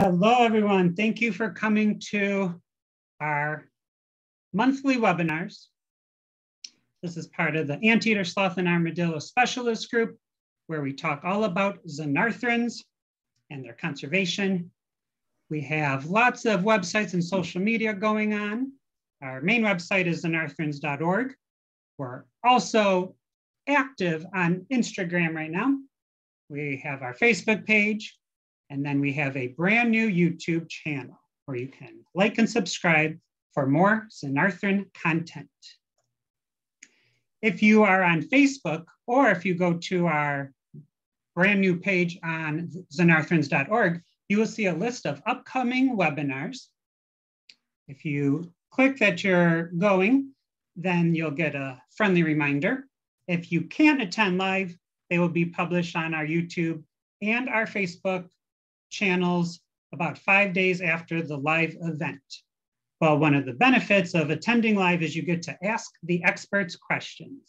Hello, everyone. Thank you for coming to our monthly webinars. This is part of the Anteater Sloth and Armadillo Specialist Group, where we talk all about xenarthrans and their conservation. We have lots of websites and social media going on. Our main website is xenarthrans.org. We're also active on Instagram right now. We have our Facebook page. And then we have a brand new YouTube channel where you can like and subscribe for more xenarthran content. If you are on Facebook, or if you go to our brand new page on xenarthrans.org, you will see a list of upcoming webinars. If you click that you're going, then you'll get a friendly reminder. If you can't attend live, they will be published on our YouTube and our Facebook channels about 5 days after the live event. Well, one of the benefits of attending live is you get to ask the experts questions.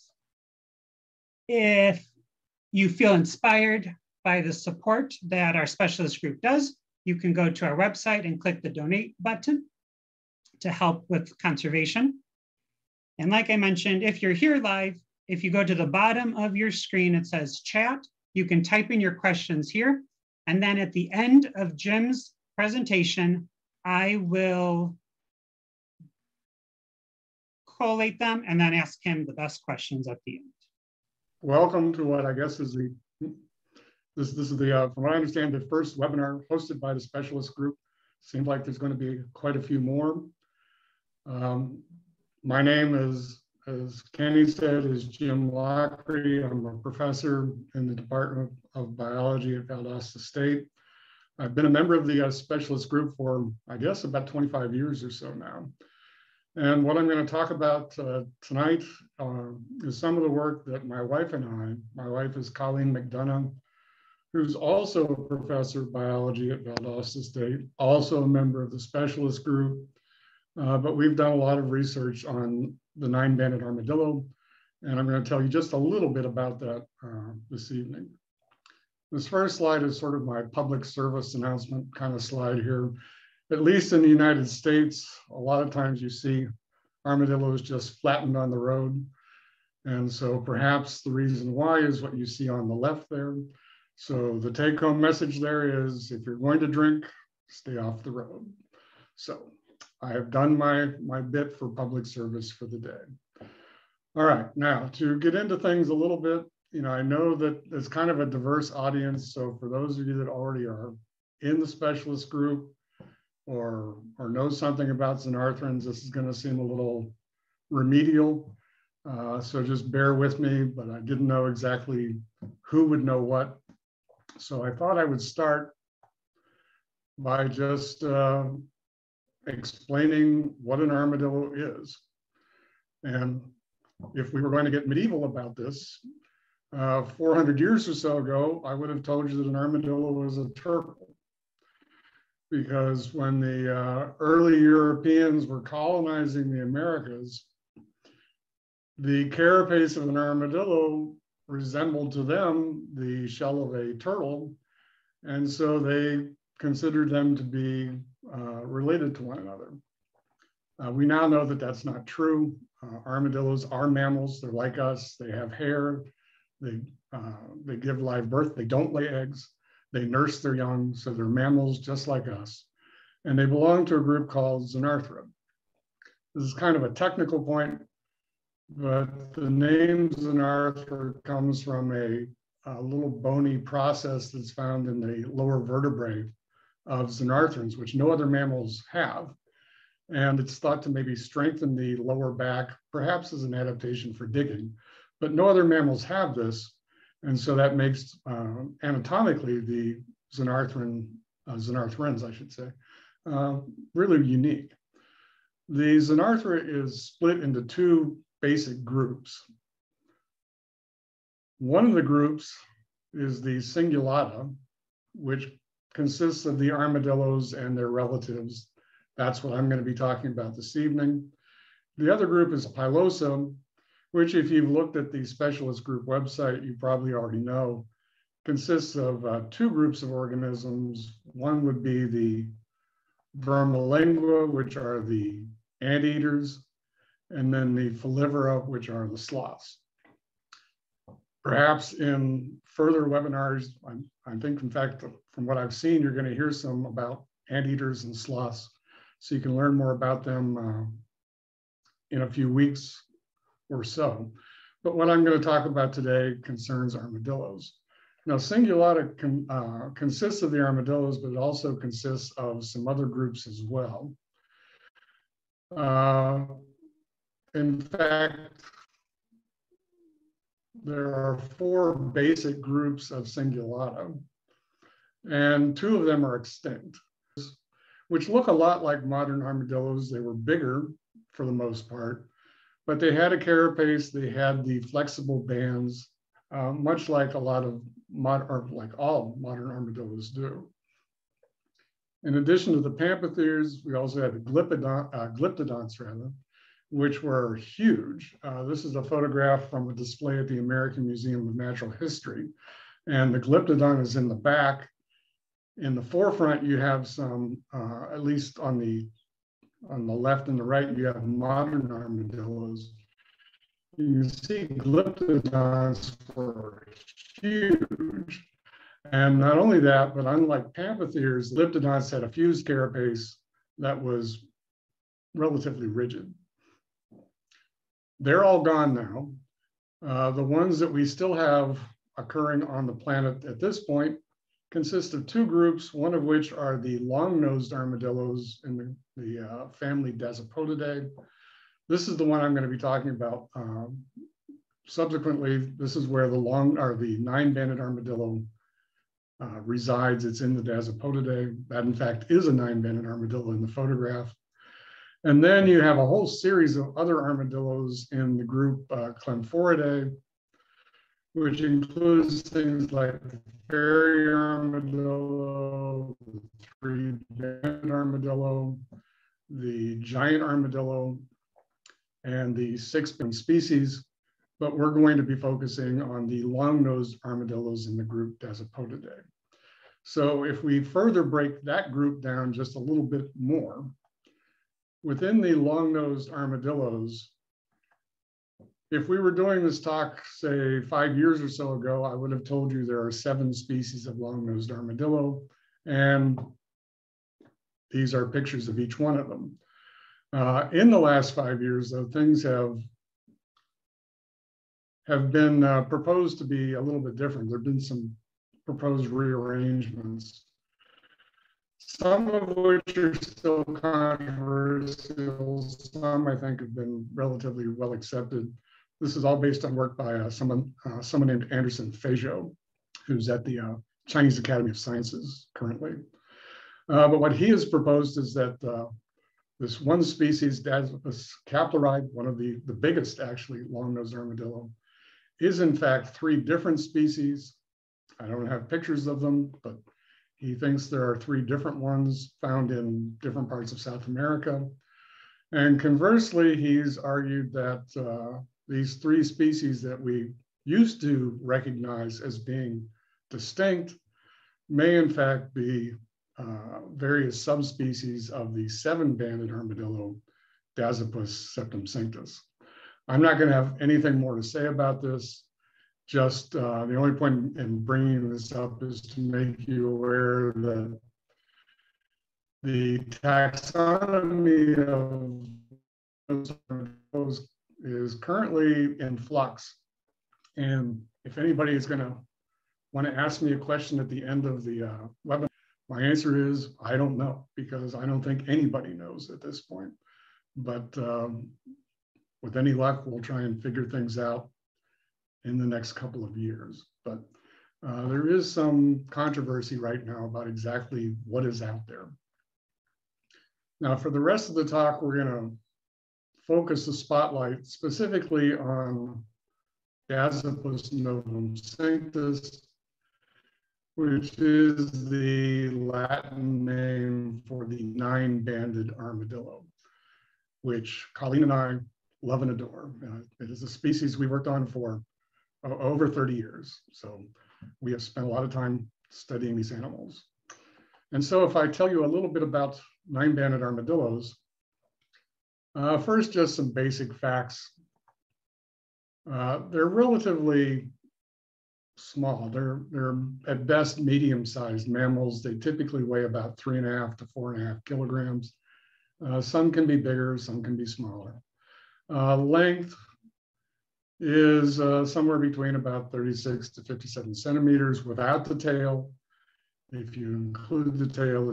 If you feel inspired by the support that our specialist group does, you can go to our website and click the donate button to help with conservation. And like I mentioned, if you're here live, if you go to the bottom of your screen, it says chat. You can type in your questions here. And then at the end of Jim's presentation, I will collate them and then ask him the best questions at the end. Welcome to what I guess is from what I understand, the first webinar hosted by the specialist group. Seems like there's going to be quite a few more. My name is, as Kenny said, is Jim Loughry. I'm a professor in the Department of Biology at Valdosta State. I've been a member of the specialist group for, I guess, about 25 years or so now. And what I'm going to talk about tonight is some of the work that my wife and I, my wife is Colleen McDonough, who's also a professor of biology at Valdosta State, also a member of the specialist group, but we've done a lot of research on the nine-banded armadillo, and I'm going to tell you just a little bit about that this evening. This first slide is sort of my public service announcement kind of slide here. At least in the United States, a lot of times you see armadillos just flattened on the road. And so perhaps the reason why is what you see on the left there. So the take-home message there is, if you're going to drink, stay off the road. So I have done my bit for public service for the day. All right, now to get into things a little bit, you know, I know that it's kind of a diverse audience. So for those of you that already are in the specialist group or know something about xenarthrans, this is gonna seem a little remedial. So just bear with me, but I didn't know exactly who would know what. So I thought I would start by just, explaining what an armadillo is. And if we were going to get medieval about this, 400 years or so ago, I would have told you that an armadillo was a turtle. Because when the early Europeans were colonizing the Americas, the carapace of an armadillo resembled to them the shell of a turtle. And so they considered them to be related to one another. We now know that that's not true. Armadillos are mammals. They're like us. They have hair. They give live birth. They don't lay eggs. They nurse their young. So they're mammals just like us. And they belong to a group called Xenarthra. This is kind of a technical point, but the name Xenarthra comes from a little bony process that's found in the lower vertebrae of xenarthrans, which no other mammals have. And it's thought to maybe strengthen the lower back, perhaps as an adaptation for digging, but no other mammals have this. And so that makes anatomically the xenarthrans really unique. The xenarthra is split into two basic groups. One of the groups is the cingulata, which consists of the armadillos and their relatives. That's what I'm going to be talking about this evening. The other group is Pilosa, which if you've looked at the specialist group website, you probably already know consists of two groups of organisms. One would be the vermilingua, which are the anteaters, and then the Folivora, which are the sloths. Perhaps in further webinars, I think, in fact, from what I've seen, you're going to hear some about anteaters and sloths, so you can learn more about them in a few weeks or so. But what I'm going to talk about today concerns armadillos. Now, Cingulata consists of the armadillos, but it also consists of some other groups as well. In fact, there are four basic groups of Cingulata, and two of them are extinct, which look a lot like modern armadillos. They were bigger for the most part, but they had a carapace, they had the flexible bands, much like a lot of all modern armadillos do. In addition to the Pamphotheres, we also had the glyptodonts, which were huge. This is a photograph from a display at the American Museum of Natural History. And the glyptodon is in the back. In the forefront, you have some, at least on the left and the right, you have modern armadillos. You see glyptodonts were huge. And not only that, but unlike Pamphotheres, glyptodonts had a fused carapace that was relatively rigid. They're all gone now. The ones that we still have occurring on the planet at this point consist of two groups, one of which are the long-nosed armadillos in the family Dasypodidae. This is the one I'm going to be talking about subsequently. This is where the nine-banded armadillo resides. It's in the Dasypodidae. That, in fact, is a nine-banded armadillo in the photograph. And then you have a whole series of other armadillos in the group Chlamyphoridae, which includes things like the fairy armadillo, the three-banded armadillo, the giant armadillo, and the six-banded species. But we're going to be focusing on the long-nosed armadillos in the group Dasypodidae. So if we further break that group down just a little bit more, within the long-nosed armadillos, if we were doing this talk, say, 5 years or so ago, I would have told you there are 7 species of long-nosed armadillo, and these are pictures of each one of them. In the last 5 years, though, things have been proposed to be a little bit different. There have been some proposed rearrangements, some of which are still controversial, some I think have been relatively well accepted. This is all based on work by someone named Anderson Feijo, who's at the Chinese Academy of Sciences currently. But what he has proposed is that this one species, Dasypus caplaride, one of the biggest actually long-nosed armadillo, is in fact 3 different species. I don't have pictures of them, but he thinks there are 3 different ones found in different parts of South America. And conversely, he's argued that these 3 species that we used to recognize as being distinct may in fact be various subspecies of the 7-banded armadillo, Dasypus septemcinctus. I'm not going to have anything more to say about this. Just the only point in bringing this up is to make you aware that the taxonomy of those is currently in flux. And if anybody is going to want to ask me a question at the end of the webinar, my answer is I don't know, because I don't think anybody knows at this point. But with any luck, we'll try and figure things out in the next couple of years. But there is some controversy right now about exactly what is out there. Now, for the rest of the talk, we're gonna focus the spotlight specifically on Dasypus novemcinctus, which is the Latin name for the 9-banded armadillo, which Colleen and I love and adore. It is a species we worked on for over 30 years. So We have spent a lot of time studying these animals. And so if I tell you a little bit about nine-banded armadillos, first, just some basic facts. They're relatively small. They're at best medium-sized mammals. They typically weigh about 3.5 to 4.5 kilograms. Some can be bigger, some can be smaller. Length is somewhere between about 36 to 57 centimeters without the tail. If you include the tail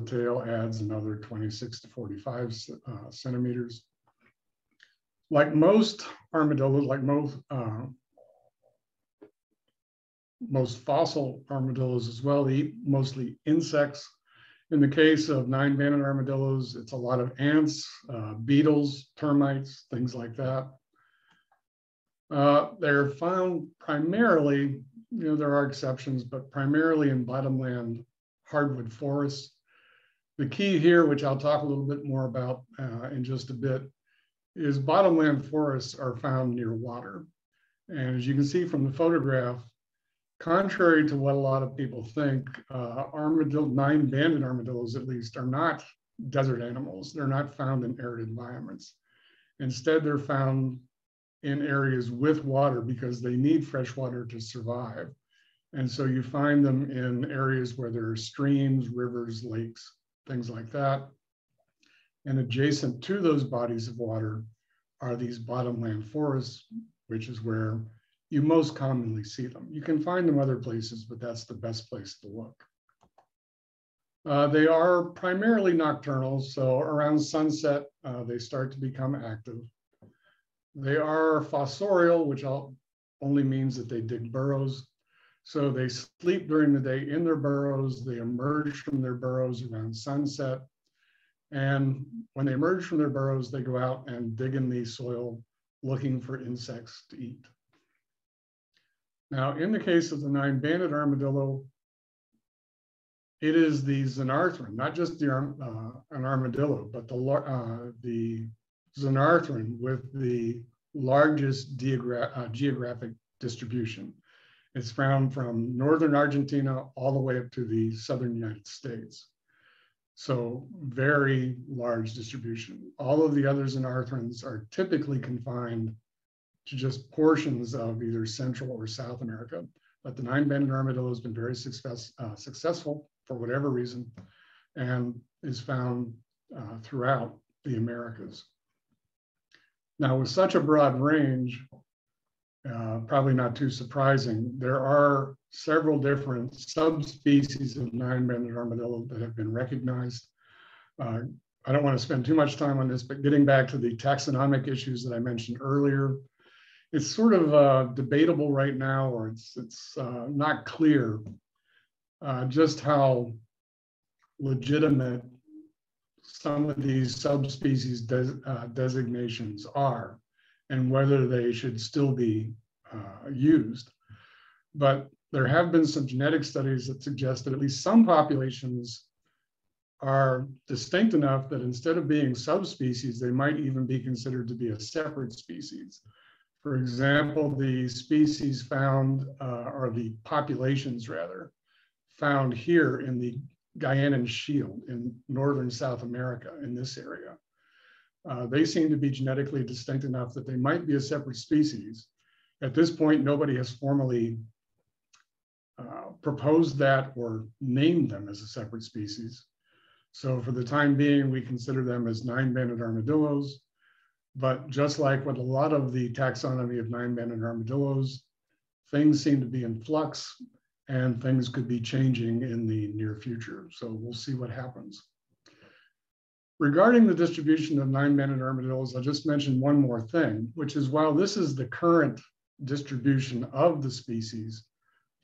adds another 26 to 45 centimeters. Like most armadillos, like most fossil armadillos as well, they eat mostly insects. In the case of nine-banded armadillos, it's a lot of ants, beetles, termites, things like that. They're found primarily, there are exceptions, but primarily in bottomland hardwood forests. The key here, which I'll talk a little bit more about in just a bit, is bottomland forests are found near water. And as you can see from the photograph, contrary to what a lot of people think, nine-banded armadillos, at least, are not desert animals. They're not found in arid environments. Instead, they're found in areas with water because they need fresh water to survive. And so you find them in areas where there are streams, rivers, lakes, things like that. And adjacent to those bodies of water are these bottomland forests, which is where you most commonly see them. You can find them other places, but that's the best place to look. They are primarily nocturnal, so around sunset, they start to become active. They are fossorial, which only means that they dig burrows. So they sleep during the day in their burrows, they emerge from their burrows around sunset. And when they emerge from their burrows, they go out and dig in the soil looking for insects to eat. Now, in the case of the nine-banded armadillo, it is the Xenarthran, not just an armadillo, but the Xenarthran with the largest geographic distribution. It's found from northern Argentina all the way up to the southern United States. So very large distribution. All of the other Xenarthrans are typically confined to just portions of either Central or South America. But the nine-banded armadillo has been very successful for whatever reason and is found throughout the Americas. Now, with such a broad range, probably not too surprising, there are several different subspecies of nine-banded armadillo that have been recognized. I don't want to spend too much time on this, but getting back to the taxonomic issues that I mentioned earlier, it's sort of debatable right now, or it's not clear just how legitimate some of these subspecies designations are and whether they should still be used. But there have been some genetic studies that suggest that at least some populations are distinct enough that instead of being subspecies, they might even be considered to be a separate species. For example, the species found, or the populations rather, found here in the Guyanan Shield in northern South America in this area. They seem to be genetically distinct enough that they might be a separate species. At this point, nobody has formally proposed that or named them as a separate species. So for the time being, we consider them as nine-banded armadillos. But just like with a lot of the taxonomy of nine-banded armadillos, things seem to be in flux and things could be changing in the near future. So we'll see what happens. Regarding the distribution of nine-banded armadillos, I'll just mention one more thing, which is while this is the current distribution of the species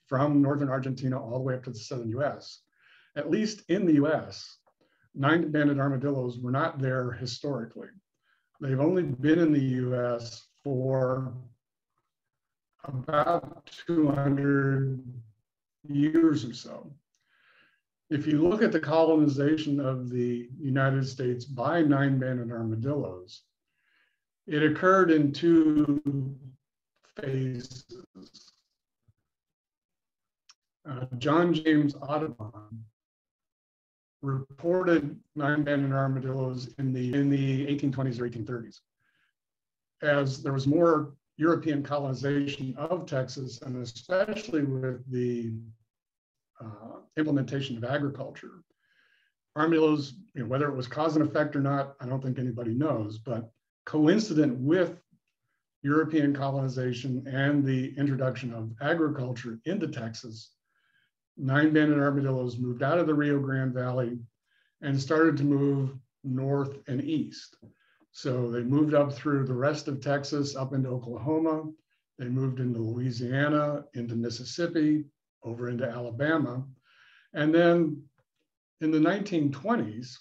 from northern Argentina all the way up to the southern US, at least in the US, nine-banded armadillos were not there historically. They've only been in the US for about 200 years or so. If you look at the colonization of the United States by nine-banded armadillos, it occurred in two phases. John James Audubon reported nine banded armadillos in the 1820s or 1830s. As there was more European colonization of Texas, and especially with the implementation of agriculture, armadillos, you know, whether it was cause and effect or not, I don't think anybody knows, but coincident with European colonization and the introduction of agriculture into Texas, nine-banded armadillos moved out of the Rio Grande Valley and started to move north and east. So they moved up through the rest of Texas, up into Oklahoma. They moved into Louisiana, into Mississippi, over into Alabama. And then in the 1920s,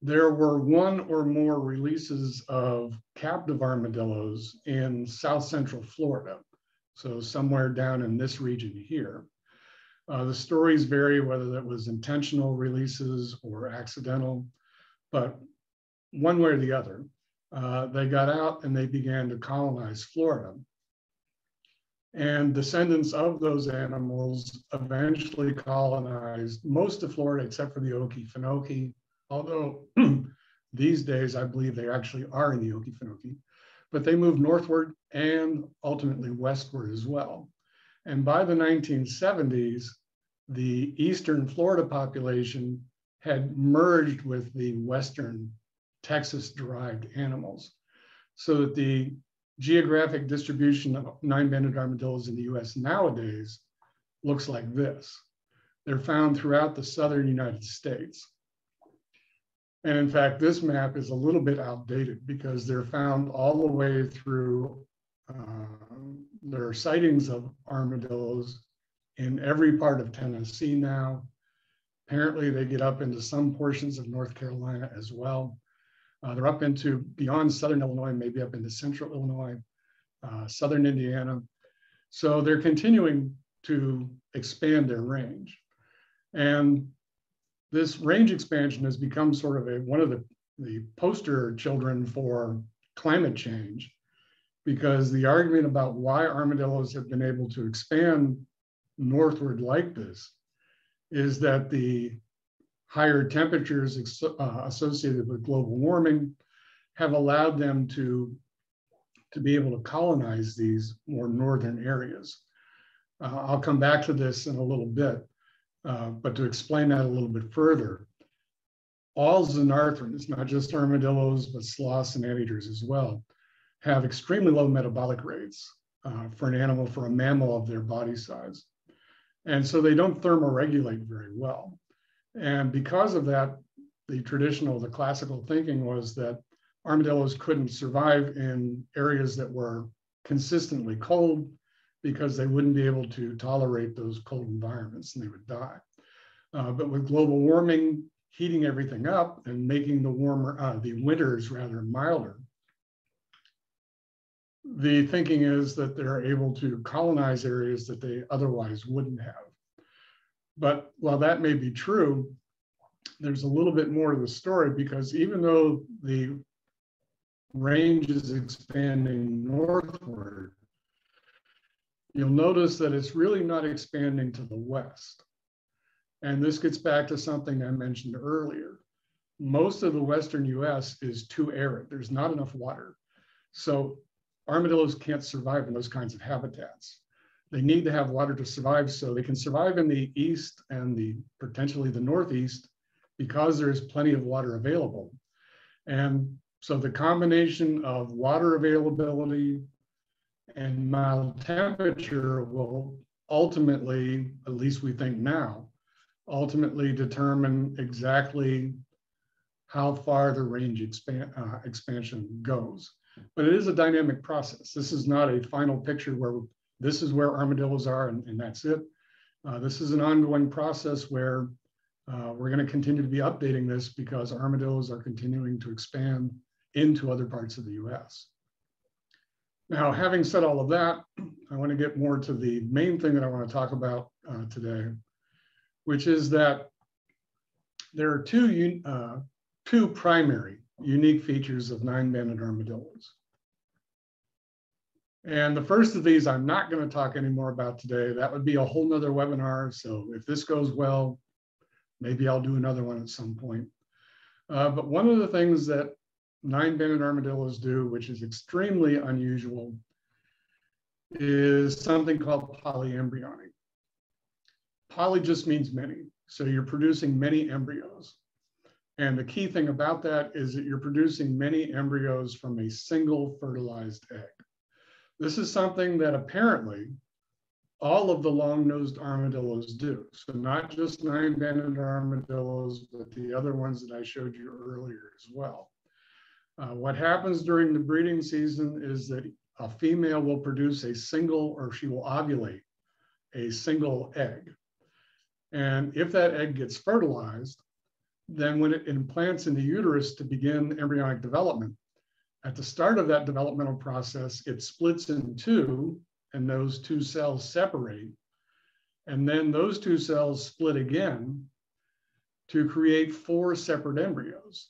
there were one or more releases of captive armadillos in South Central Florida. So somewhere down in this region here. The stories vary whether that was intentional releases or accidental, but one way or the other, they got out and they began to colonize Florida. And descendants of those animals eventually colonized most of Florida except for the Okefenokee, although these days I believe they actually are in the Okefenokee, but they moved northward and ultimately westward as well. And by the 1970s, the eastern Florida population had merged with the western Texas-derived animals, so that the geographic distribution of nine-banded armadillos in the U.S. nowadays looks like this. They're found throughout the southern United States. And in fact, this map is a little bit outdated because they're found all the way through, there are sightings of armadillos in every part of Tennessee now. Apparently they get up into some portions of North Carolina as well. They're up into beyond southern Illinois, maybe up into central Illinois, southern Indiana. So they're continuing to expand their range. And this range expansion has become sort of one of the poster children for climate change, because the argument about why armadillos have been able to expand northward like this is that the higher temperatures associated with global warming have allowed them to be able to colonize these more northern areas. I'll come back to this in a little bit, but to explain that a little bit further, all xenarthrans, not just armadillos, but sloths and anteaters as well, have extremely low metabolic rates for an animal, for a mammal of their body size. And so they don't thermoregulate very well. And because of that, the classical thinking was that armadillos couldn't survive in areas that were consistently cold because they wouldn't be able to tolerate those cold environments and they would die. But with global warming, heating everything up and making the winters rather milder, the thinking is that they're able to colonize areas that they otherwise wouldn't have. But while that may be true, there's a little bit more to the story, because even though the range is expanding northward, you'll notice that it's really not expanding to the west. And this gets back to something I mentioned earlier. Most of the western US is too arid. There's not enough water. So armadillos can't survive in those kinds of habitats. They need to have water to survive, so they can survive in the east and potentially the northeast because there's plenty of water available. And so the combination of water availability and mild temperature will ultimately, at least we think now, ultimately determine exactly how far the range expansion goes. But it is a dynamic process. This is not a final picture where this is where armadillos are and that's it. This is an ongoing process where we're going to continue to be updating this because armadillos are continuing to expand into other parts of the US. Now, having said all of that, I want to get more to the main thing that I want to talk about today, which is that there are two primary unique features of nine-banded armadillos. And the first of these I'm not going to talk any more about today. That would be a whole nother webinar. So if this goes well, maybe I'll do another one at some point. But one of the things that nine-banded armadillos do, which is extremely unusual, is something called polyembryonic. Poly just means many. So you're producing many embryos. And the key thing about that is that you're producing many embryos from a single fertilized egg. This is something that apparently all of the long-nosed armadillos do. So not just nine-banded armadillos, but the other ones that I showed you earlier as well. What happens during the breeding season is that a female will produce a single, or she will ovulate a single egg. And if that egg gets fertilized, then when it implants in the uterus to begin embryonic development, at the start of that developmental process, it splits in two, and those two cells separate. And then those two cells split again to create four separate embryos.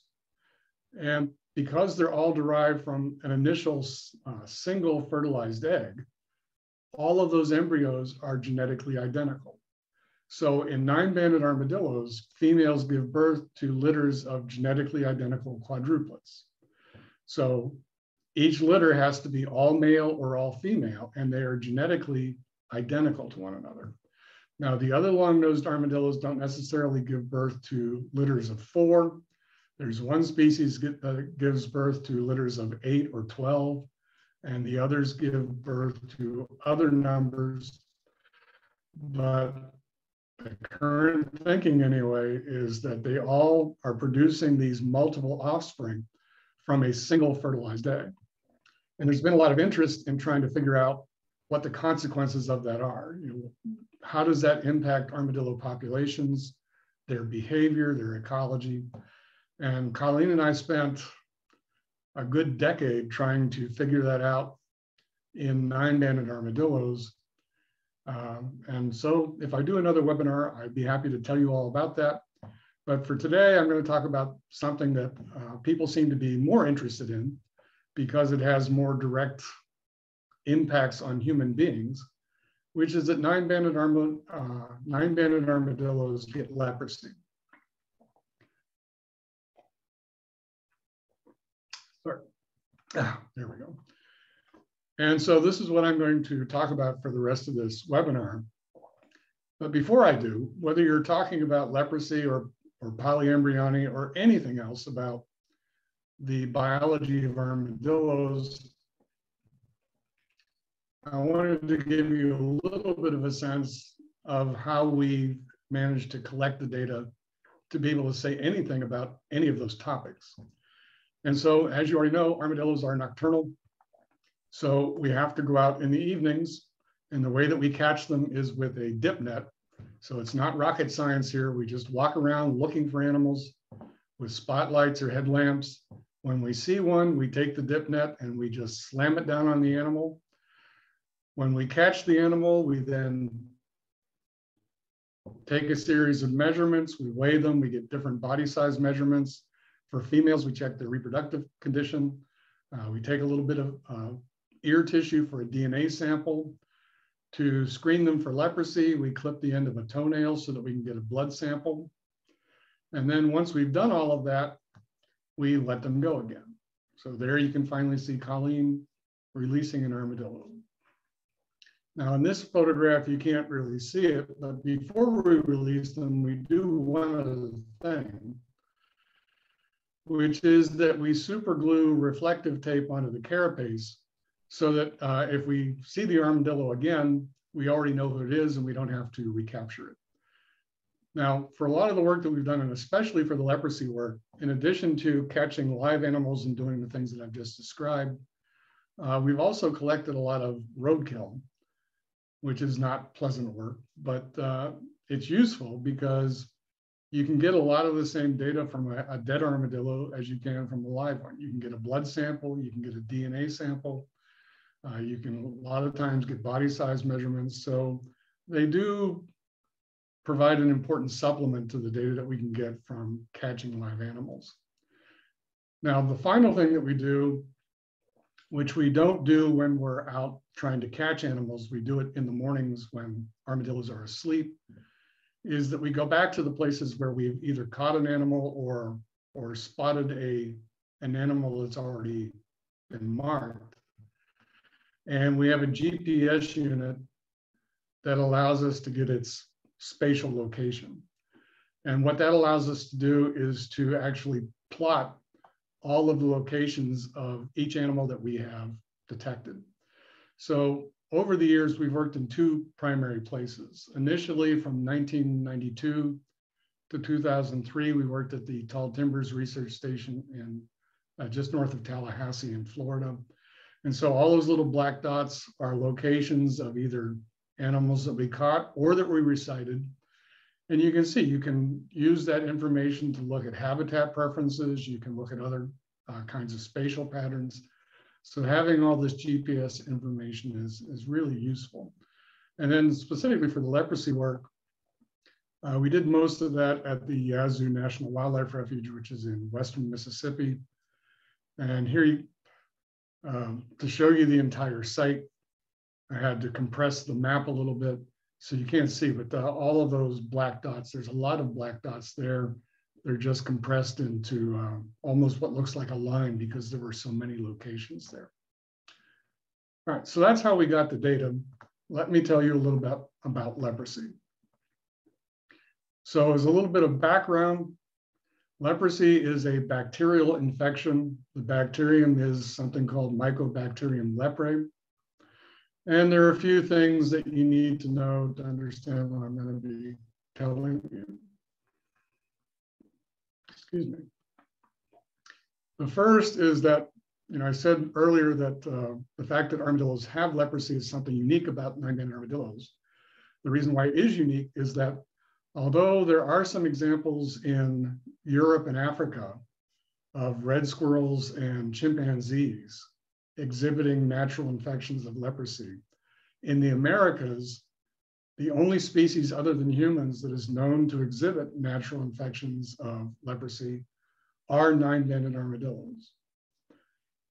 And because they're all derived from an initial single fertilized egg, all of those embryos are genetically identical. So in nine-banded armadillos, females give birth to litters of genetically identical quadruplets. So each litter has to be all male or all female, and they are genetically identical to one another. Now, the other long-nosed armadillos don't necessarily give birth to litters of four. There's one species that gives birth to litters of 8 or 12, and the others give birth to other numbers. But the current thinking, anyway, is that they all are producing these multiple offspring from a single fertilized egg. And there's been a lot of interest in trying to figure out what the consequences of that are. You know, how does that impact armadillo populations, their behavior, their ecology? And Colleen and I spent a good decade trying to figure that out in nine-banded armadillos. And so if I do another webinar, I'd be happy to tell you all about that. But for today, I'm going to talk about something that people seem to be more interested in because it has more direct impacts on human beings, which is that nine-banded armadillos get leprosy. Sorry, there we go. And so this is what I'm going to talk about for the rest of this webinar. But before I do, whether you're talking about leprosy or polyembryony or anything else about the biology of armadillos, I wanted to give you a little bit of a sense of how we managed to collect the data to be able to say anything about any of those topics. And so, as you already know, armadillos are nocturnal. So we have to go out in the evenings, and the way that we catch them is with a dip net. So it's not rocket science here. We just walk around looking for animals with spotlights or headlamps. When we see one, we take the dip net and we just slam it down on the animal. When we catch the animal, we then take a series of measurements. We weigh them, we get different body size measurements. For females, we check their reproductive condition. We take a little bit of ear tissue for a DNA sample. To screen them for leprosy, we clip the end of a toenail so that we can get a blood sample. And then once we've done all of that, we let them go again. So there you can finally see Colleen releasing an armadillo. Now in this photograph, you can't really see it, but before we release them, we do one other thing, which is that we super glue reflective tape onto the carapace so that if we see the armadillo again, we already know who it is and we don't have to recapture it. Now, for a lot of the work that we've done, and especially for the leprosy work, in addition to catching live animals and doing the things that I've just described, we've also collected a lot of roadkill, which is not pleasant work, but it's useful because you can get a lot of the same data from a dead armadillo as you can from a live one. You can get a blood sample, you can get a DNA sample, you can a lot of times get body size measurements. So they do provide an important supplement to the data that we can get from catching live animals. Now, the final thing that we do which we don't do when we're out trying to catch animals, we do it in the mornings when armadillos are asleep, is that we go back to the places where we've either caught an animal or spotted an animal that's already been marked. And we have a GPS unit that allows us to get its spatial location. And what that allows us to do is to actually plot all of the locations of each animal that we have detected. So over the years, we've worked in two primary places. Initially, from 1992 to 2003, we worked at the Tall Timbers Research Station in just north of Tallahassee in Florida. And so all those little black dots are locations of either animals that we caught or that we recited. And you can see, you can use that information to look at habitat preferences. You can look at other kinds of spatial patterns. So having all this GPS information is really useful. And then specifically for the leprosy work, we did most of that at the Yazoo National Wildlife Refuge, which is in western Mississippi. And here, to show you the entire site, I had to compress the map a little bit. So you can't see, but all of those black dots, there's a lot of black dots there. They're just compressed into almost what looks like a line because there were so many locations there. All right, so that's how we got the data. Let me tell you a little bit about leprosy. So as a little bit of background, leprosy is a bacterial infection. The bacterium is something called Mycobacterium leprae. And there are a few things that you need to know to understand what I'm going to be telling you. Excuse me. The first is that, you know, I said earlier that the fact that armadillos have leprosy is something unique about nightmare armadillos. The reason why it is unique is that although there are some examples in Europe and Africa of red squirrels and chimpanzees exhibiting natural infections of leprosy, in the Americas, the only species other than humans that is known to exhibit natural infections of leprosy are nine-banded armadillos.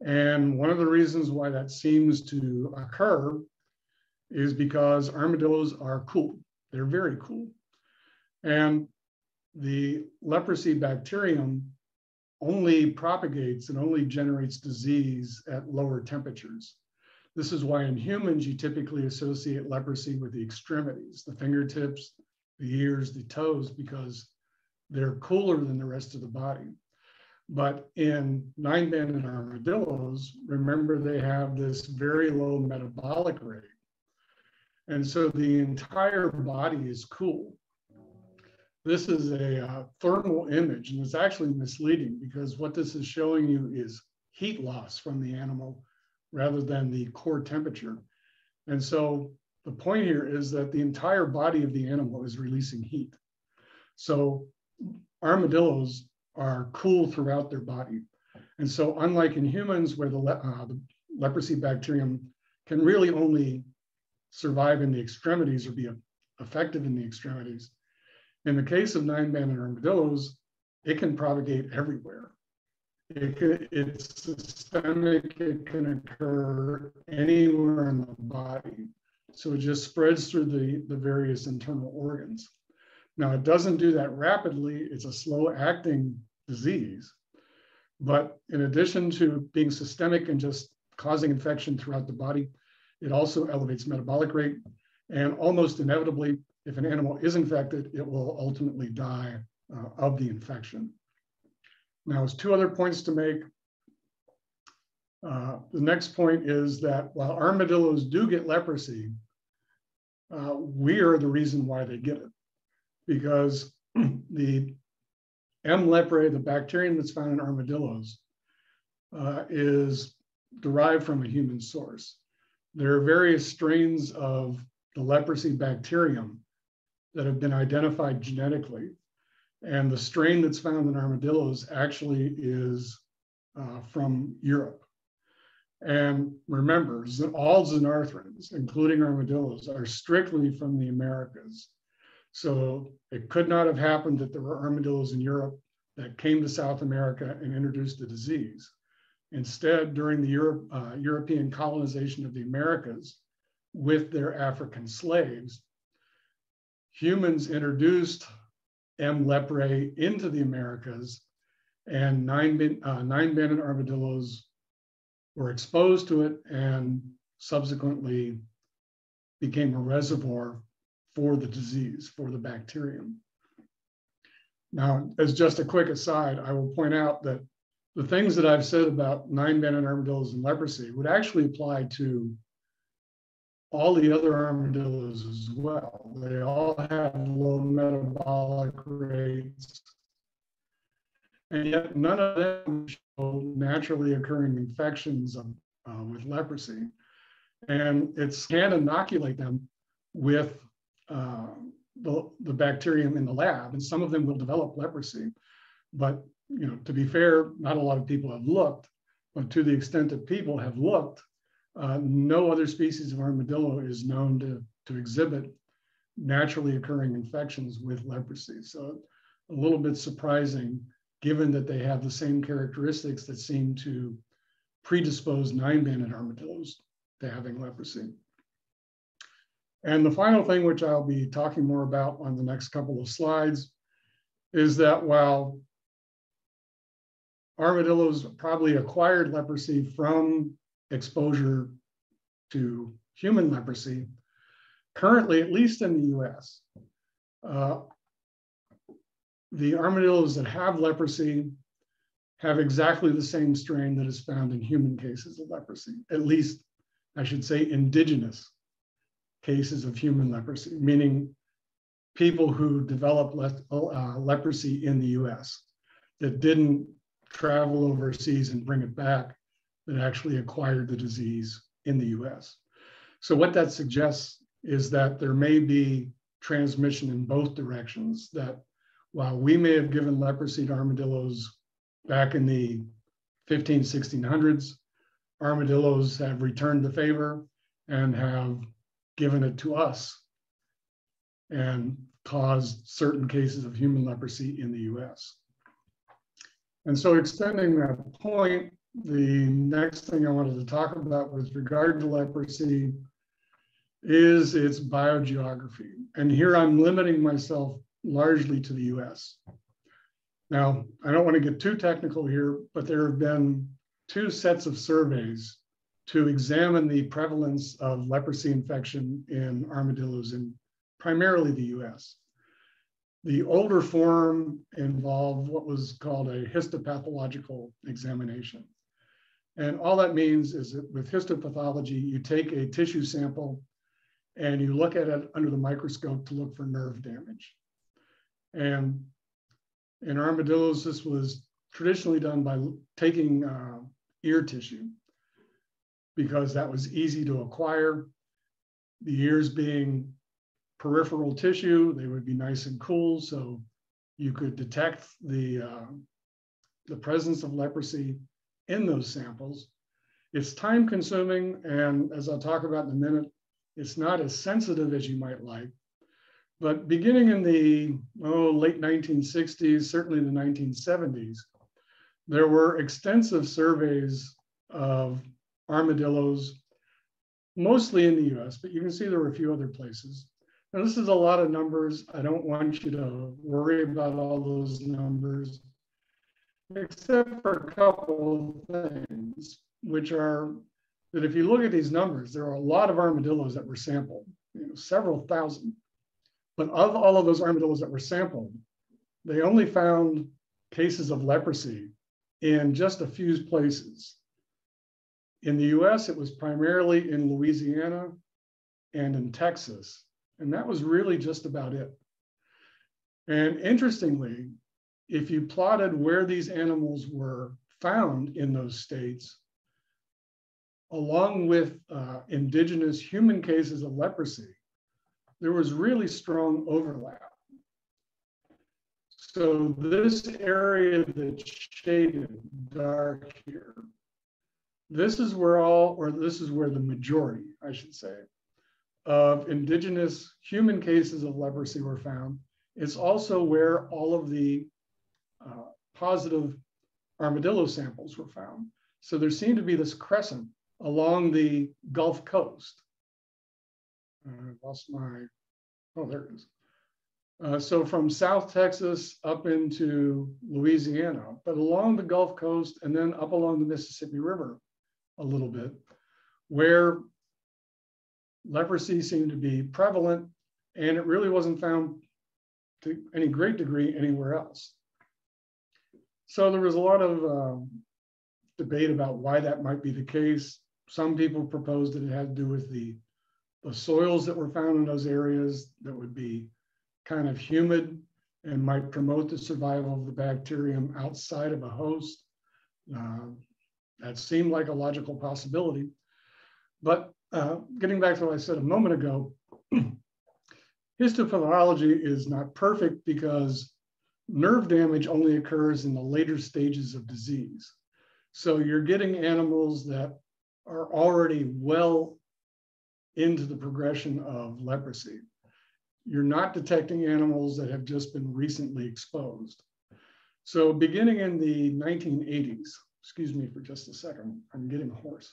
And one of the reasons why that seems to occur is because armadillos are cool. They're very cool. And the leprosy bacterium only propagates and only generates disease at lower temperatures. This is why in humans, you typically associate leprosy with the extremities, the fingertips, the ears, the toes, because they're cooler than the rest of the body. But in nine-banded armadillos, remember they have this very low metabolic rate. And so the entire body is cool. This is a thermal image, and it's actually misleading because what this is showing you is heat loss from the animal rather than the core temperature. And so the point here is that the entire body of the animal is releasing heat. So armadillos are cool throughout their body. And so unlike in humans where the leprosy bacterium can really only survive in the extremities or be effective in the extremities, in the case of nine-banded armadillos, it can propagate everywhere. It's systemic, it can occur anywhere in the body. So it just spreads through the various internal organs. Now, it doesn't do that rapidly. It's a slow-acting disease. But in addition to being systemic and just causing infection throughout the body, it also elevates metabolic rate. And almost inevitably, if an animal is infected, it will ultimately die of the infection. Now, there's two other points to make. The next point is that while armadillos do get leprosy, we are the reason why they get it. Because the M. leprae, the bacterium that's found in armadillos, is derived from a human source. There are various strains of the leprosy bacterium that have been identified genetically. And the strain that's found in armadillos actually is from Europe. And remember, all Xenarthrans, including armadillos, are strictly from the Americas. So it could not have happened that there were armadillos in Europe that came to South America and introduced the disease. Instead, during the European colonization of the Americas with their African slaves, humans introduced M. leprae into the Americas, and nine banded armadillos were exposed to it and subsequently became a reservoir for the disease, for the bacterium. Now, as just a quick aside, I will point out that the things that I've said about nine-banded armadillos and leprosy would actually apply to all the other armadillos as well. They all have low metabolic rates, and yet none of them show naturally occurring infections with leprosy. And it can inoculate them with the bacterium in the lab, and some of them will develop leprosy. But you know, to be fair, not a lot of people have looked, but to the extent that people have looked, no other species of armadillo is known to exhibit naturally occurring infections with leprosy. So a little bit surprising, given that they have the same characteristics that seem to predispose nine-banded armadillos to having leprosy. And the final thing, which I'll be talking more about on the next couple of slides, is that while armadillos probably acquired leprosy from exposure to human leprosy, currently, at least in the US, the armadillos that have leprosy have exactly the same strain that is found in human cases of leprosy, at least, I should say, indigenous cases of human leprosy, meaning people who develop leprosy in the US that didn't travel overseas and bring it back, that actually acquired the disease in the US. So what that suggests is that there may be transmission in both directions, that while we may have given leprosy to armadillos back in the 1500s, 1600s, armadillos have returned the favor and have given it to us and caused certain cases of human leprosy in the US. And so extending that point, the next thing I wanted to talk about with regard to leprosy is its biogeography. And here I'm limiting myself largely to the US. Now, I don't want to get too technical here, but there have been two sets of surveys to examine the prevalence of leprosy infection in armadillos in primarily the US. The older form involved what was called a histopathological examination. And all that means is that with histopathology, you take a tissue sample and you look at it under the microscope to look for nerve damage. And in armadillos, this was traditionally done by taking ear tissue, because that was easy to acquire. The ears being peripheral tissue, they would be nice and cool, so you could detect the presence of leprosy in those samples. It's time consuming, and as I'll talk about in a minute, it's not as sensitive as you might like. But beginning in the late 1960s, certainly the 1970s, there were extensive surveys of armadillos, mostly in the US, but you can see there were a few other places. Now, this is a lot of numbers. I don't want you to worry about all those numbers, except for a couple of things, which are that if you look at these numbers, there are a lot of armadillos that were sampled, several thousand. But of all of those armadillos that were sampled, they only found cases of leprosy in just a few places. In the US, it was primarily in Louisiana and in Texas. And that was really just about it. And interestingly, if you plotted where these animals were found in those states, along with indigenous human cases of leprosy, there was really strong overlap. So this area that's shaded dark here, this is where the majority, I should say, of indigenous human cases of leprosy were found. It's also where all of the positive armadillo samples were found. So there seemed to be this crescent along the Gulf Coast. I lost my, oh, there it is. So from South Texas up into Louisiana, but along the Gulf Coast and then up along the Mississippi River a little bit, where leprosy seemed to be prevalent, and it really wasn't found to any great degree anywhere else. So there was a lot of debate about why that might be the case. Some people proposed that it had to do with the soils that were found in those areas that would be kind of humid and might promote the survival of the bacterium outside of a host. That seemed like a logical possibility. But getting back to what I said a moment ago, histopathology is not perfect because nerve damage only occurs in the later stages of disease. So you're getting animals that are already well into the progression of leprosy. You're not detecting animals that have just been recently exposed. So beginning in the 1980s, excuse me for just a second, I'm getting a horse.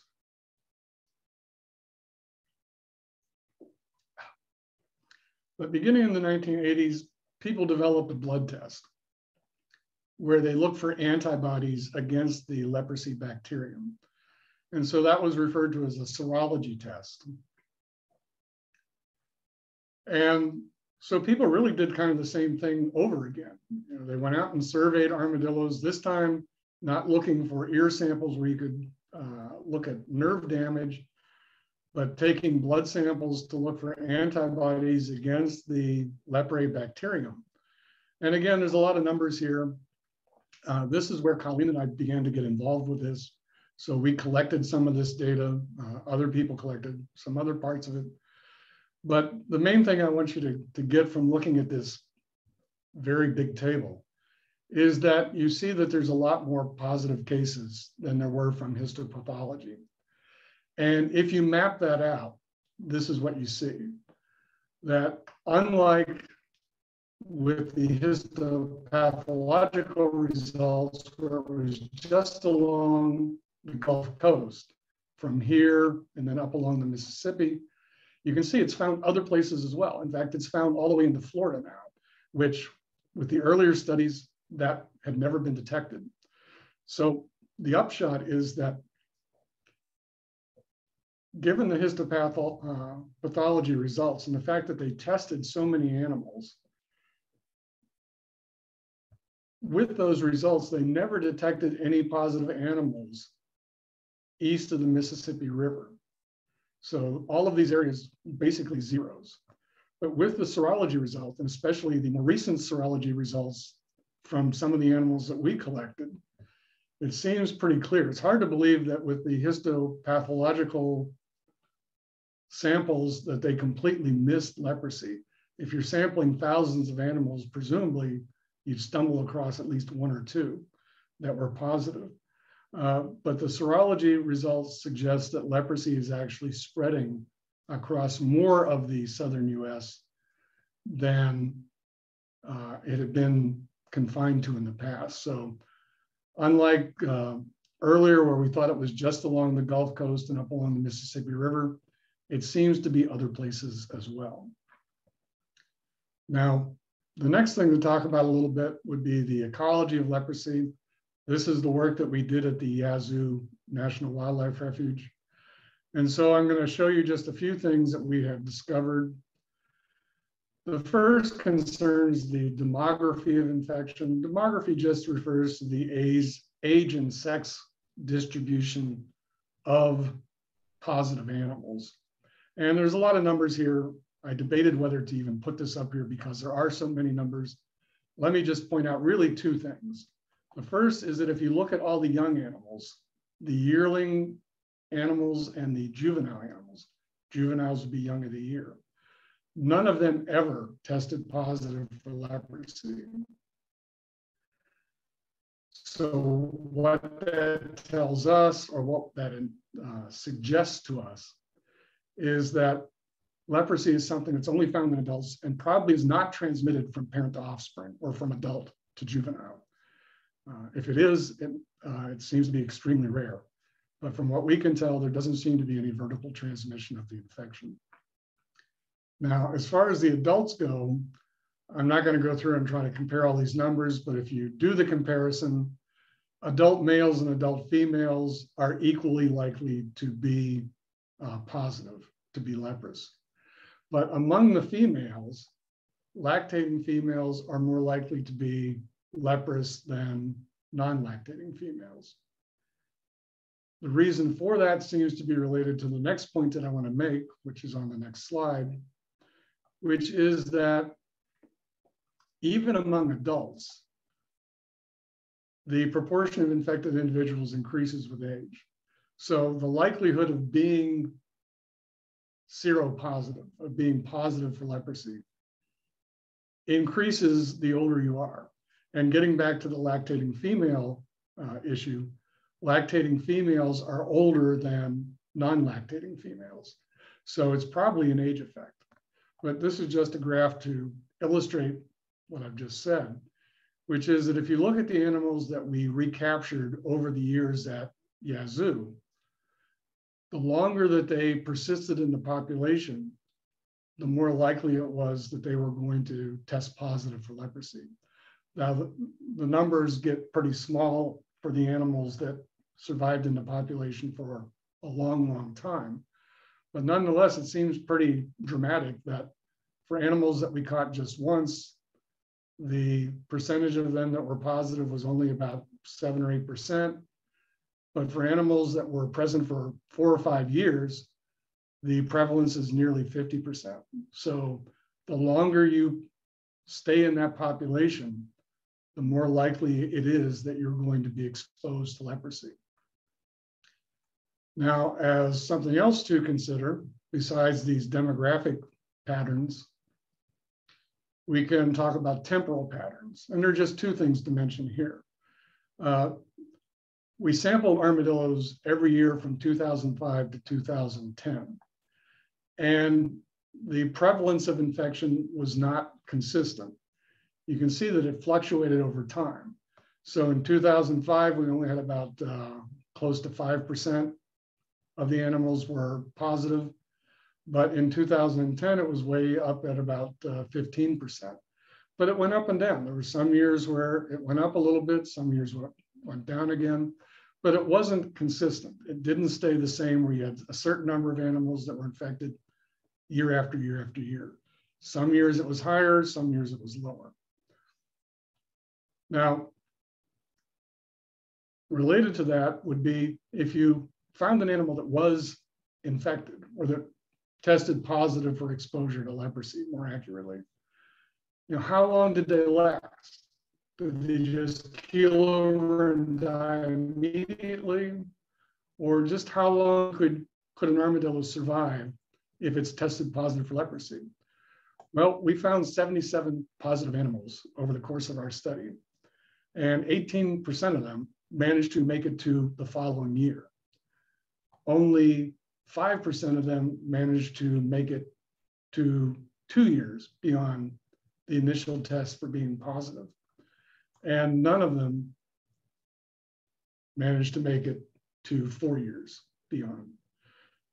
But beginning in the 1980s, people developed a blood test where they look for antibodies against the leprosy bacterium. And so that was referred to as a serology test. And so people really did kind of the same thing over again. You know, they went out and surveyed armadillos, this time not looking for ear samples where you could look at nerve damage, but taking blood samples to look for antibodies against the leprae bacterium. And again, there's a lot of numbers here. This is where Colleen and I began to get involved with this. So we collected some of this data, other people collected some other parts of it. But the main thing I want you to get from looking at this very big table is that you see that there's a lot more positive cases than there were from histopathology. And if you map that out, this is what you see, that unlike with the histopathological results, where it was just along the Gulf Coast, from here and then up along the Mississippi, you can see it's found other places as well. In fact, it's found all the way into Florida now, which with the earlier studies that had never been detected. So the upshot is that given the histopathology results and the fact that they tested so many animals, with those results, they never detected any positive animals east of the Mississippi River. So all of these areas basically zeros. But with the serology result, and especially the more recent serology results from some of the animals that we collected, it seems pretty clear. It's hard to believe that with the histopathological samples that they completely missed leprosy. If you're sampling thousands of animals, presumably you'd stumble across at least one or two that were positive. But the serology results suggest that leprosy is actually spreading across more of the southern US than it had been confined to in the past. So unlike earlier where we thought it was just along the Gulf Coast and up along the Mississippi River, it seems to be other places as well. Now, the next thing to talk about a little bit would be the ecology of leprosy. This is the work that we did at the Yazoo National Wildlife Refuge. And so I'm going to show you just a few things that we have discovered. The first concerns the demography of infection. Demography just refers to the age and sex distribution of positive animals. And there's a lot of numbers here. I debated whether to even put this up here because there are so many numbers. Let me just point out really two things. The first is that if you look at all the young animals, the yearling animals and the juvenile animals, juveniles would be young of the year, none of them ever tested positive for leprosy. So what that tells us, or what that suggests to us, is that leprosy is something that's only found in adults and probably is not transmitted from parent to offspring or from adult to juvenile. If it is, it seems to be extremely rare. But from what we can tell, there doesn't seem to be any vertical transmission of the infection. Now, as far as the adults go, I'm not going to go through and try to compare all these numbers, but if you do the comparison, adult males and adult females are equally likely to be positive, to be leprous. But among the females, lactating females are more likely to be leprous than non-lactating females. The reason for that seems to be related to the next point that I want to make, which is on the next slide, which is that even among adults, the proportion of infected individuals increases with age. So the likelihood of being seropositive, of being positive for leprosy, increases the older you are. And getting back to the lactating female issue, lactating females are older than non-lactating females. So it's probably an age effect. But this is just a graph to illustrate what I've just said, which is that if you look at the animals that we recaptured over the years at Yazoo, the longer that they persisted in the population, the more likely it was that they were going to test positive for leprosy. Now, the numbers get pretty small for the animals that survived in the population for a long, long time. But nonetheless, it seems pretty dramatic that for animals that we caught just once, the percentage of them that were positive was only about 7 or 8%. But for animals that were present for 4 or 5 years, the prevalence is nearly 50%. So the longer you stay in that population, the more likely it is that you're going to be exposed to leprosy. Now, as something else to consider, besides these demographic patterns, we can talk about temporal patterns. And there are just two things to mention here. We sampled armadillos every year from 2005 to 2010. And the prevalence of infection was not consistent. You can see that it fluctuated over time. So in 2005, we only had about close to 5% of the animals were positive. But in 2010, it was way up at about 15%. But it went up and down. There were some years where it went up a little bit, some years went down again, but it wasn't consistent. It didn't stay the same where you had a certain number of animals that were infected year after year after year. Some years it was higher, some years it was lower. Now, related to that would be if you found an animal that was infected or that tested positive for exposure to leprosy, more accurately, you know, how long did they last? Did they just keel over and die immediately? Or just how long could an armadillo survive if it's tested positive for leprosy? Well, we found 77 positive animals over the course of our study, and 18% of them managed to make it to the following year. Only 5% of them managed to make it to 2 years beyond the initial test for being positive. And none of them managed to make it to 4 years beyond.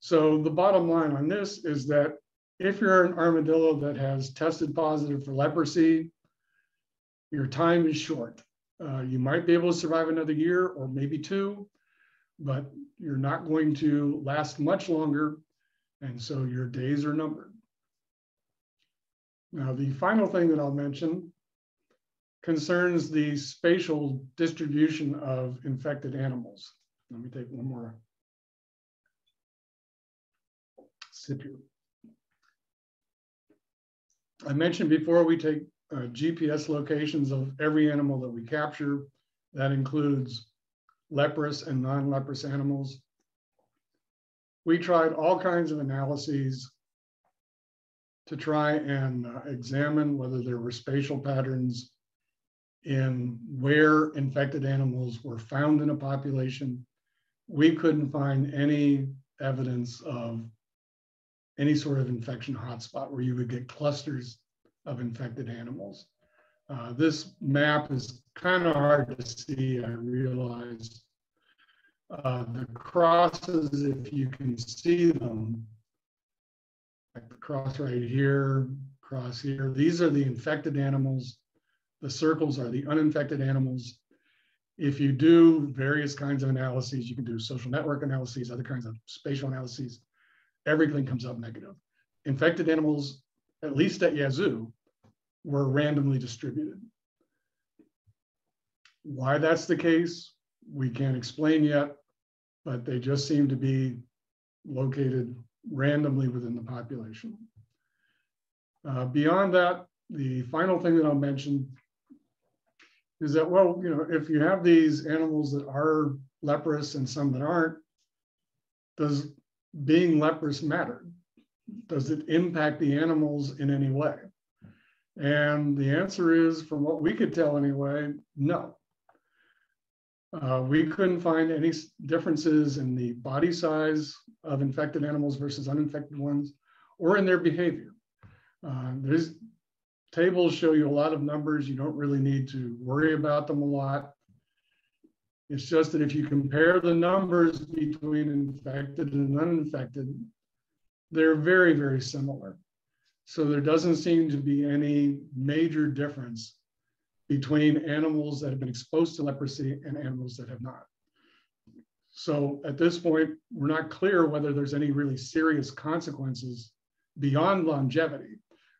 So the bottom line on this is that if you're an armadillo that has tested positive for leprosy, your time is short. You might be able to survive another year or maybe two, but you're not going to last much longer, and so your days are numbered. Now, the final thing that I'll mention concerns the spatial distribution of infected animals. Let me take one more sip here. I mentioned before we take GPS locations of every animal that we capture. That includes leprous and non-leprous animals. We tried all kinds of analyses to try and examine whether there were spatial patterns in where infected animals were found in a population. We couldn't find any evidence of any sort of infection hotspot where you would get clusters of infected animals. This map is kind of hard to see, I realize. The crosses, if you can see them, like the cross right here, cross here, these are the infected animals. The circles are the uninfected animals. If you do various kinds of analyses, you can do social network analyses, other kinds of spatial analyses, everything comes up negative. Infected animals, at least at Yazoo, were randomly distributed. Why that's the case, we can't explain yet, but they just seem to be located randomly within the population. Beyond that, the final thing that I'll mention is that, well, you know, if you have these animals that are leprous and some that aren't, does being leprous matter? Does it impact the animals in any way? And the answer is, from what we could tell anyway, no. We couldn't find any differences in the body size of infected animals versus uninfected ones, or in their behavior. These tables show you a lot of numbers. You don't really need to worry about them a lot. It's just that if you compare the numbers between infected and uninfected, they're very, very similar. So there doesn't seem to be any major difference between animals that have been exposed to leprosy and animals that have not. So at this point, we're not clear whether there's any really serious consequences beyond longevity.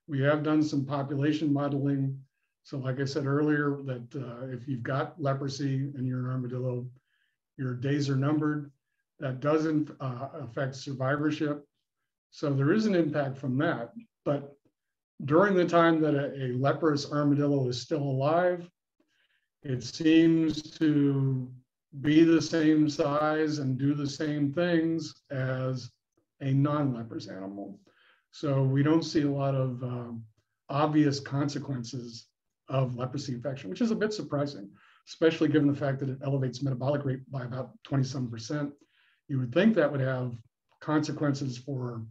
We have done some population modeling. So like I said earlier, that if you've got leprosy and you're an armadillo, your days are numbered. That doesn't affect survivorship. So there is an impact from that, but during the time that a leprous armadillo is still alive, it seems to be the same size and do the same things as a non-leprous animal. So we don't see a lot of obvious consequences of leprosy infection, which is a bit surprising, especially given the fact that it elevates metabolic rate by about 20-some %. You would think that would have consequences for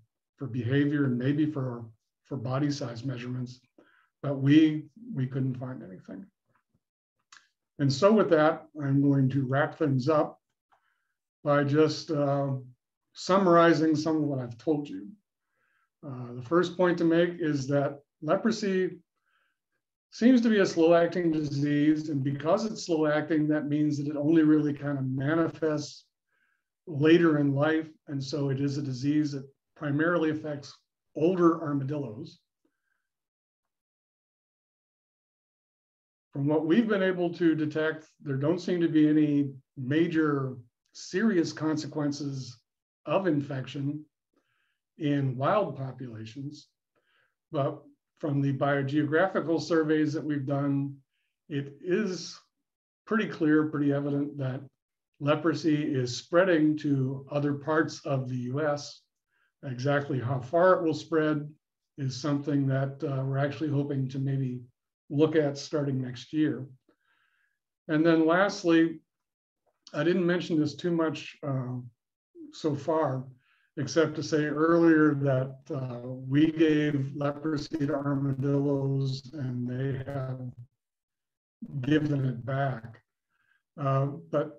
behavior and maybe for body size measurements, but we couldn't find anything. And so with that, I'm going to wrap things up by just summarizing some of what I've told you. The first point to make is that leprosy seems to be a slow-acting disease, and because it's slow-acting, that means that it only really kind of manifests later in life, and so it is a disease that primarily affects older armadillos. From what we've been able to detect, there don't seem to be any major serious consequences of infection in wild populations, but from the biogeographical surveys that we've done, it is pretty clear, pretty evident that leprosy is spreading to other parts of the US. Exactly how far it will spread is something that we're actually hoping to maybe look at starting next year. And then lastly, I didn't mention this too much so far, except to say earlier that we gave leprosy to armadillos and they have given it back. But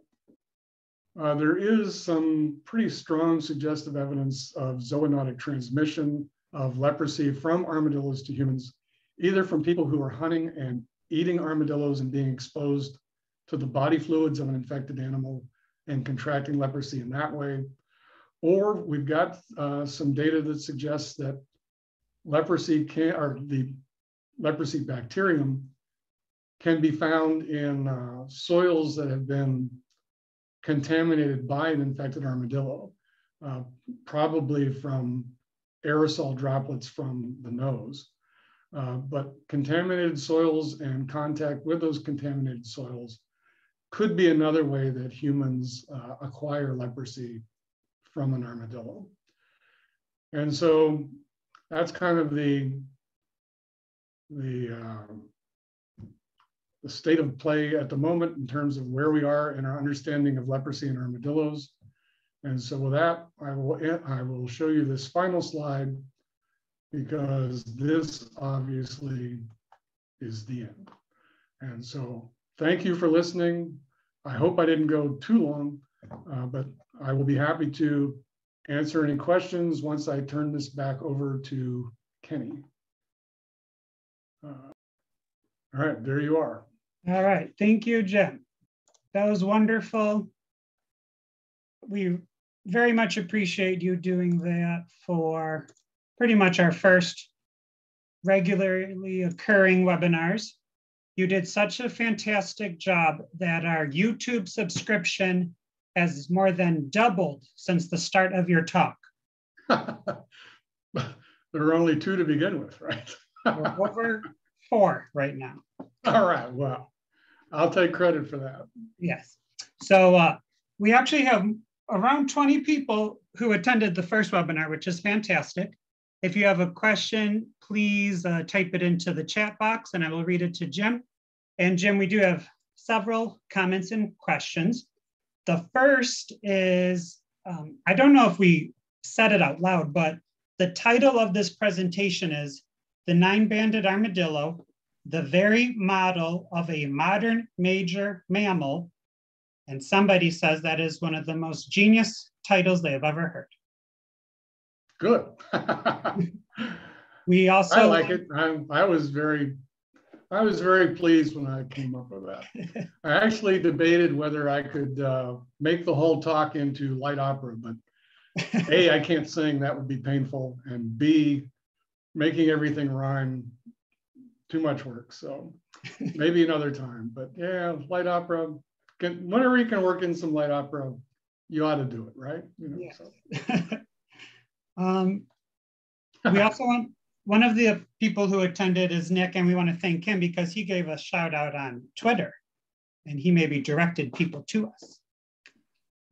there is some pretty strong suggestive evidence of zoonotic transmission of leprosy from armadillos to humans, either from people who are hunting and eating armadillos and being exposed to the body fluids of an infected animal and contracting leprosy in that way. Or we've got some data that suggests that leprosy can, or the leprosy bacterium can be found in soils that have been contaminated by an infected armadillo, probably from aerosol droplets from the nose. But contaminated soils and contact with those contaminated soils could be another way that humans acquire leprosy from an armadillo. And so that's kind of the state of play at the moment in terms of where we are in our understanding of leprosy and armadillos. And so with that, I will show you this final slide, because this obviously is the end. And so thank you for listening. I hope I didn't go too long, but I will be happy to answer any questions once I turn this back over to Kenny. All right, there you are. All right, thank you, Jim. That was wonderful. We very much appreciate you doing that for pretty much our first regularly occurring webinars. You did such a fantastic job that our YouTube subscription has more than doubled since the start of your talk. There were only 2 to begin with, right? We're over 4 right now. All right, well, I'll take credit for that. Yes. So we actually have around 20 people who attended the first webinar, which is fantastic. If you have a question, please type it into the chat box and I will read it to Jim. And Jim, we do have several comments and questions. The first is, I don't know if we said it out loud, but the title of this presentation is The Nine-Banded Armadillo, the Very Model of a Modern Major Mammal. And somebody says that is one of the most genius titles they have ever heard. Good. We also I like it. I was very pleased when I came up with that. I actually debated whether I could make the whole talk into light opera, but A, I can't sing, that would be painful, and B, making everything rhyme, too much work. So maybe another time. But yeah, light opera. Whenever you can work in some light opera, you ought to do it, right? You know, yes. So. We also want, one of the people who attended is Nick, and we want to thank him because he gave a shout out on Twitter and he maybe directed people to us.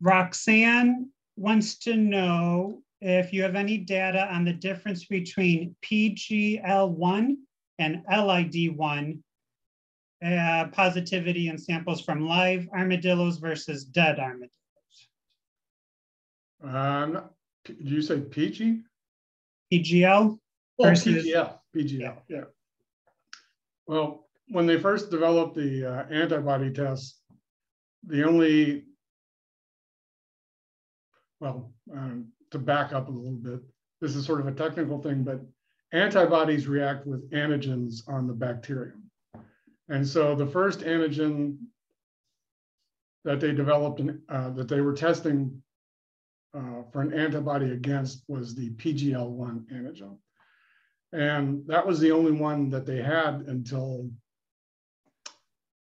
Roxanne wants to know if you have any data on the difference between PGL1 and LID1 positivity in samples from live armadillos versus dead armadillos. Did you say PG? PGL? Oh, versus... PGL, yeah. Well, when they first developed the antibody test, the only, well, to back up a little bit, this is sort of a technical thing, but antibodies react with antigens on the bacterium. And so the first antigen that they developed and that they were testing for an antibody against was the PGL1 antigen. And that was the only one that they had until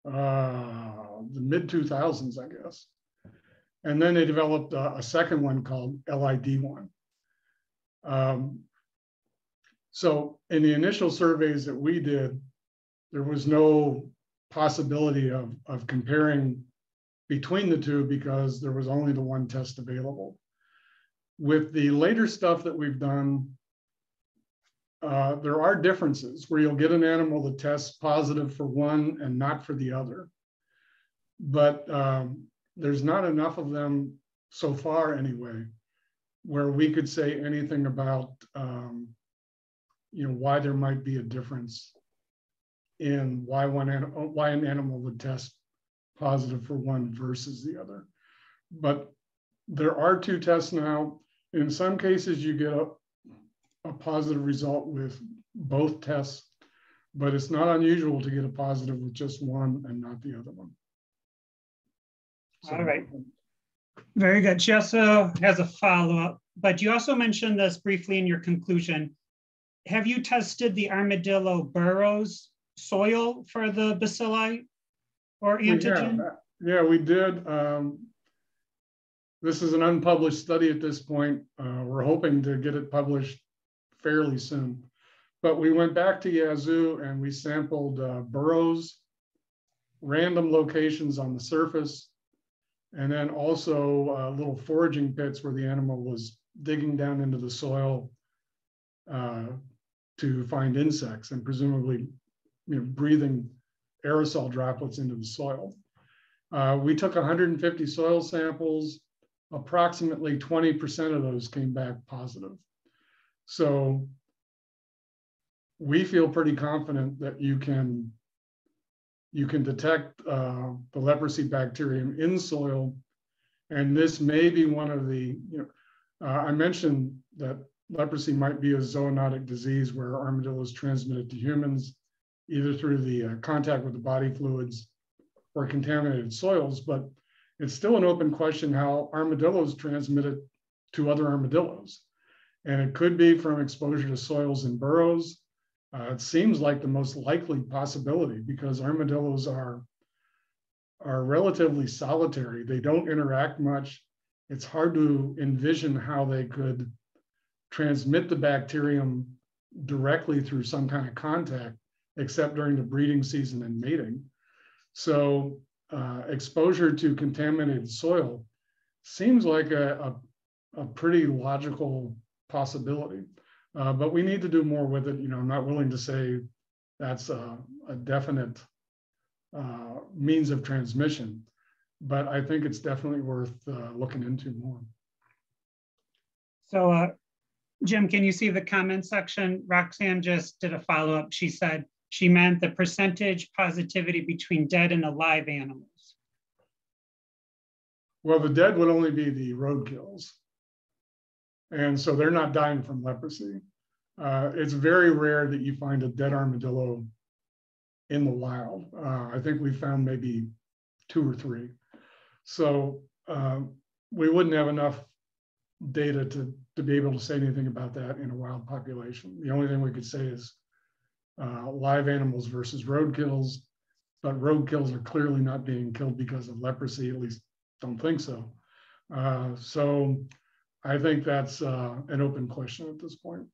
the mid-2000s, I guess. And then they developed a second one called LID1. So in the initial surveys that we did, there was no possibility of comparing between the two because there was only the one test available. With the later stuff that we've done, there are differences where you'll get an animal that tests positive for one and not for the other. But there's not enough of them so far anyway, where we could say anything about you know, why there might be a difference in why an animal would test positive for one versus the other. But there are two tests now. In some cases, you get a positive result with both tests, but it's not unusual to get a positive with just one and not the other one. So, all right. Very good. She also has a follow-up, but you also mentioned this briefly in your conclusion. Have you tested the armadillo burrows soil for the bacilli or antigen? Yeah, we did. This is an unpublished study at this point. We're hoping to get it published fairly soon. But we went back to Yazoo and we sampled burrows, random locations on the surface, and then also little foraging pits where the animal was digging down into the soil to find insects and presumably, you know, breathing aerosol droplets into the soil. We took 150 soil samples. Approximately 20% of those came back positive. So we feel pretty confident that you can detect the leprosy bacterium in soil And this may be one of the, I mentioned that leprosy might be a zoonotic disease where armadillos transmitted to humans, either through the contact with the body fluids or contaminated soils, but it's still an open question how armadillos transmit it to other armadillos. And it could be from exposure to soils and burrows. It seems like the most likely possibility because armadillos are relatively solitary. They don't interact much. It's hard to envision how they could transmit the bacterium directly through some kind of contact, except during the breeding season and mating. So exposure to contaminated soil seems like a pretty logical possibility, but we need to do more with it. I'm not willing to say that's a definite means of transmission, but I think it's definitely worth looking into more. So Jim, can you see the comment section? Roxanne just did a follow-up. She said she meant the percentage positivity between dead and alive animals. Well, the dead would only be the roadkills. And so they're not dying from leprosy. It's very rare that you find a dead armadillo in the wild. I think we found maybe 2 or 3. So we wouldn't have enough data to be able to say anything about that in a wild population. The only thing we could say is live animals versus roadkills, but roadkills are clearly not being killed because of leprosy, at least don't think so. So I think that's an open question at this point.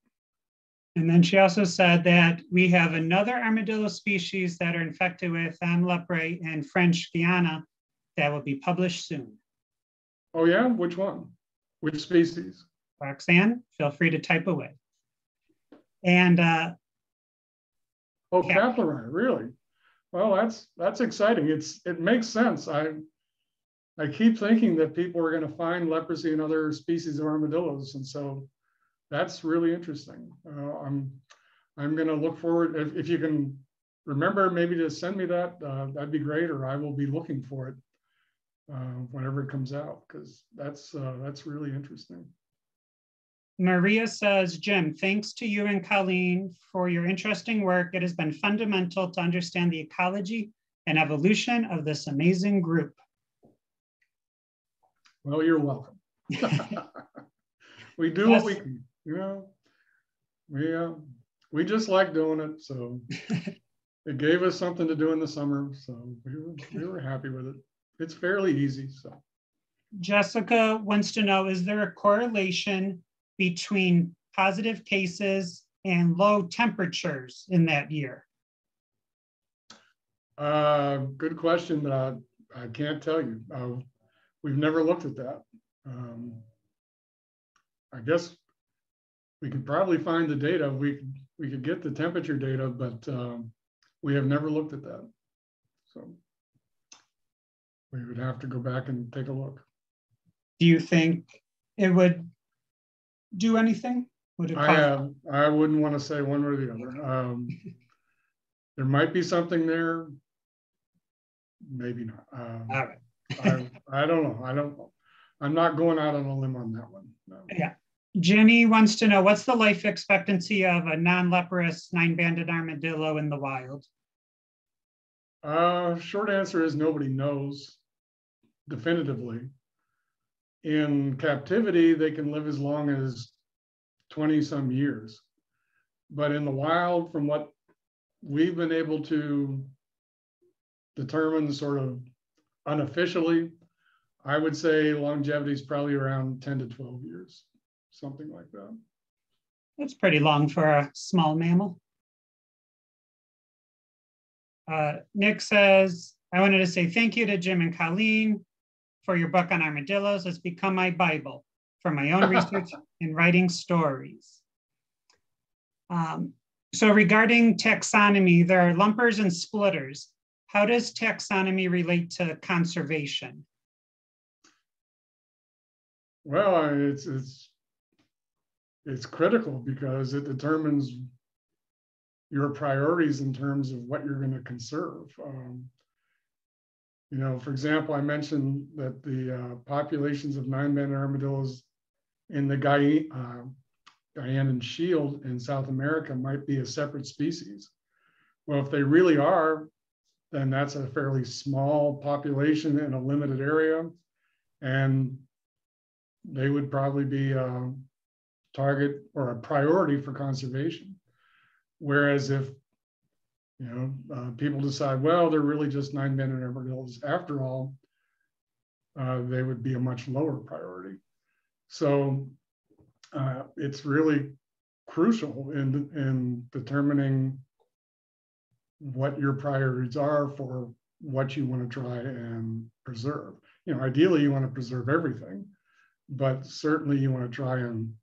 And then she also said that we have another armadillo species that are infected with M. leprae in French Guiana that will be published soon. Oh yeah, which one? Which species? Roxanne, feel free to type away. And oh, caplaride, really? Well, that's exciting. It makes sense. I keep thinking that people are going to find leprosy in other species of armadillos, and so that's really interesting. I'm going to look forward, if you can remember maybe to send me that, that'd be great, or I will be looking for it whenever it comes out, because that's really interesting. Maria says, Jim, thanks to you and Colleen for your interesting work. It has been fundamental to understand the ecology and evolution of this amazing group. Well, you're welcome. We do what we can, we just like doing it. So it gave us something to do in the summer. So we were happy with it. It's fairly easy, so. Jessica wants to know, is there a correlation between positive cases and low temperatures in that year? Good question. I can't tell you. We've never looked at that. I guess we could probably find the data. We could get the temperature data, but we have never looked at that. So we would have to go back and take a look. Do you think it would do anything? Would it I wouldn't want to say one or the other. There might be something there, maybe not. All right. I don't know. I'm not going out on a limb on that one. No. Yeah. Jenny wants to know, what's the life expectancy of a non-leprous 9-banded armadillo in the wild? Short answer is nobody knows definitively. In captivity, they can live as long as 20-some years. But in the wild, from what we've been able to determine sort of unofficially, I would say longevity is probably around 10 to 12 years, something like that. That's pretty long for a small mammal. Nick says, I wanted to say thank you to Jim and Colleen for your book on armadillos. It's become my Bible for my own research and writing stories. So regarding taxonomy, there are lumpers and splitters. How does taxonomy relate to conservation? Well, it's critical because it determines your priorities in terms of what you're going to conserve. You know, for example, I mentioned that the populations of nine-banded armadillos in the Guyanan Shield in South America might be a separate species. Well, if they really are, then that's a fairly small population in a limited area, and they would probably be a target or a priority for conservation. Whereas if, you know, people decide, well, they're really just nine-banded armadillos after all, they would be a much lower priority. So it's really crucial in determining what your priorities are for what you want to try and preserve. You know, ideally you want to preserve everything, but certainly you want to try and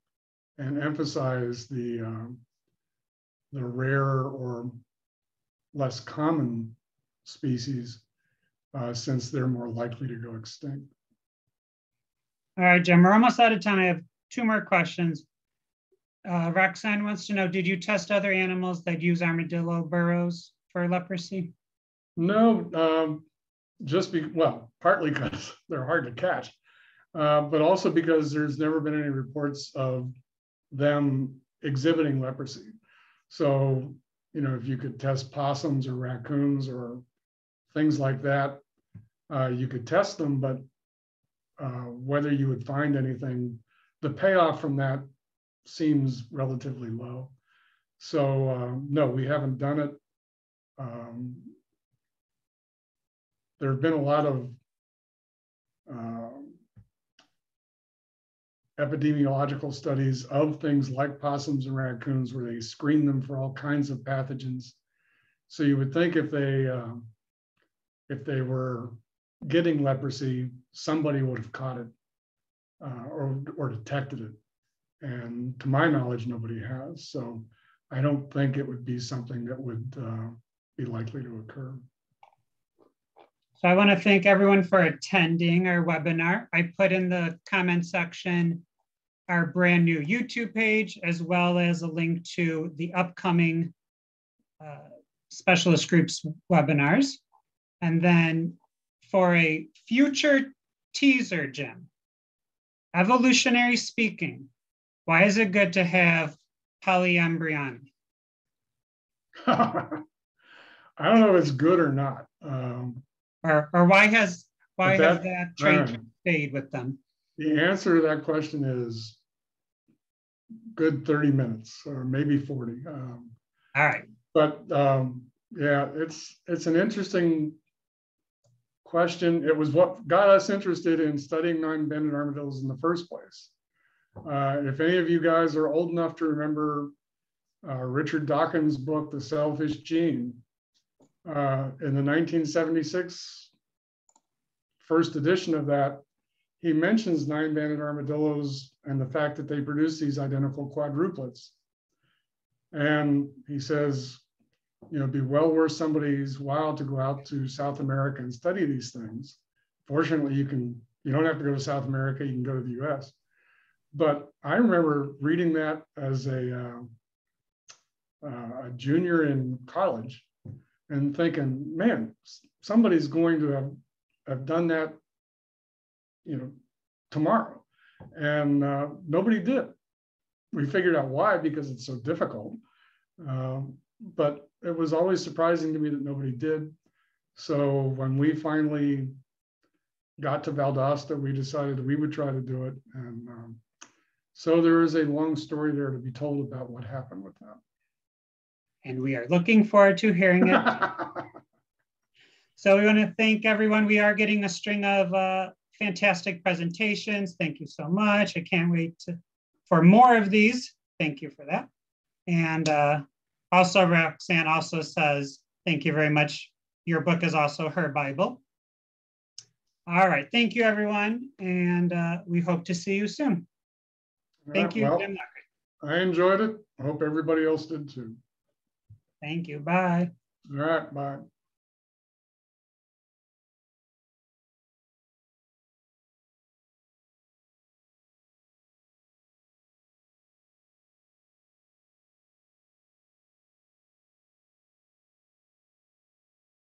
emphasize the rarer or less common species since they're more likely to go extinct. All right, Jim, we're almost out of time. I have two more questions. Roxanne wants to know, did you test other animals that use armadillo burrows for leprosy? No, well, partly because they're hard to catch, but also because there's never been any reports of them exhibiting leprosy. So, you know, if you could test possums or raccoons or things like that, you could test them, but whether you would find anything, the payoff from that seems relatively low. So no, we haven't done it. There have been a lot of epidemiological studies of things like possums and raccoons where they screen them for all kinds of pathogens. So you would think if they were getting leprosy, somebody would have caught it or detected it. And to my knowledge, nobody has. So I don't think it would be something that would be likely to occur. So I want to thank everyone for attending our webinar. I put in the comment section our brand new YouTube page, as well as a link to the upcoming specialist groups webinars. And then for a future teaser, Jim, evolutionary speaking, why is it good to have polyembryony? I don't know if it's good or not. Or why has that trait stayed with them? The answer to that question is good 30 minutes or maybe 40. All right. But yeah, it's an interesting question. It was what got us interested in studying nine-banded armadillos in the first place. If any of you guys are old enough to remember Richard Dawkins' book, The Selfish Gene, in the 1976 first edition of that, he mentions nine-banded armadillos and the fact that they produce these identical quadruplets. And he says, you know, it'd be well worth somebody's while to go out to South America and study these things. Fortunately, you don't have to go to South America, you can go to the US. But I remember reading that as a junior in college and thinking, man, somebody's going to have done that, you know, tomorrow. And nobody did. We figured out why, because it's so difficult. But it was always surprising to me that nobody did. So when we finally got to Valdosta, we decided we would try to do it. And so there is a long story there to be told about what happened with that. And we are looking forward to hearing it. So we want to thank everyone. We are getting a string of fantastic presentations. Thank you so much. I can't wait for more of these. Thank you for that. And also Roxanne also says, thank you very much. Your book is also her Bible. All right. Thank you, everyone. And we hope to see you soon. Thank you, Jim Loughry. I enjoyed it. I hope everybody else did too. Thank you. Bye. All right. Bye.